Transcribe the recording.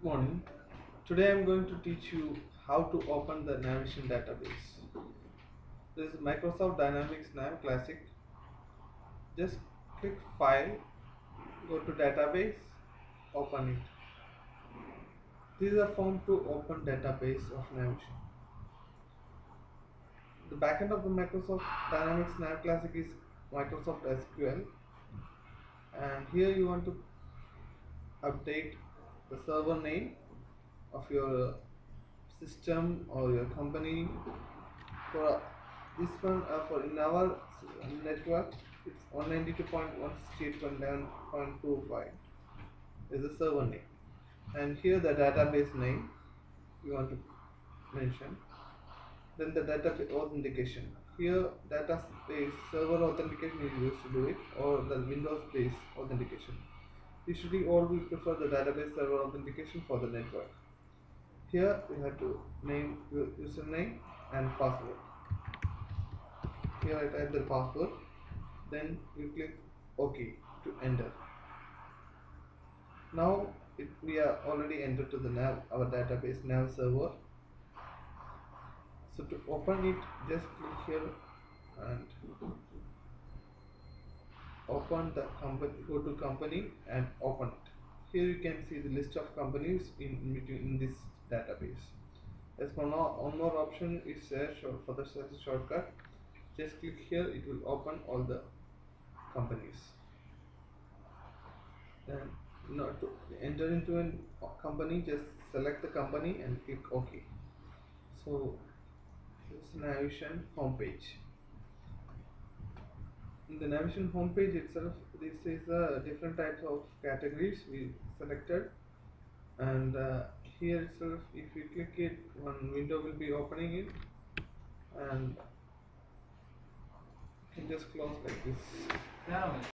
Good morning. Today I'm going to teach you how to open the navigation database. This is Microsoft Dynamics NAV Classic. Just click File, go to Database, open it. This is a form to open database of navigation. The backend of the Microsoft Dynamics NAV Classic is Microsoft SQL, and here you want to update the server name of your system or your company. For this one, in our network, it's 192.168.11.25 is the server name, and here the database name you want to mention. Then the database authentication. Here database server authentication is used to do it, or the Windows-based authentication. Usually all we prefer the database server authentication for the network. Here we have to name your username and password. Here I type the password, then you click OK to enter. Now we are already entered to the our database NAV server. So to open it, just click here and open the company, go to company and open it. Here you can see the list of companies in this database. As for now, one more option is for the shortcut. Just click here, it will open all the companies. Then not to enter into a company, just select the company and click OK. So this is navigation homepage. In the navigation homepage itself, this is different types of categories we selected, and here itself, if you click it, one window will be opening it, and you can just close like this.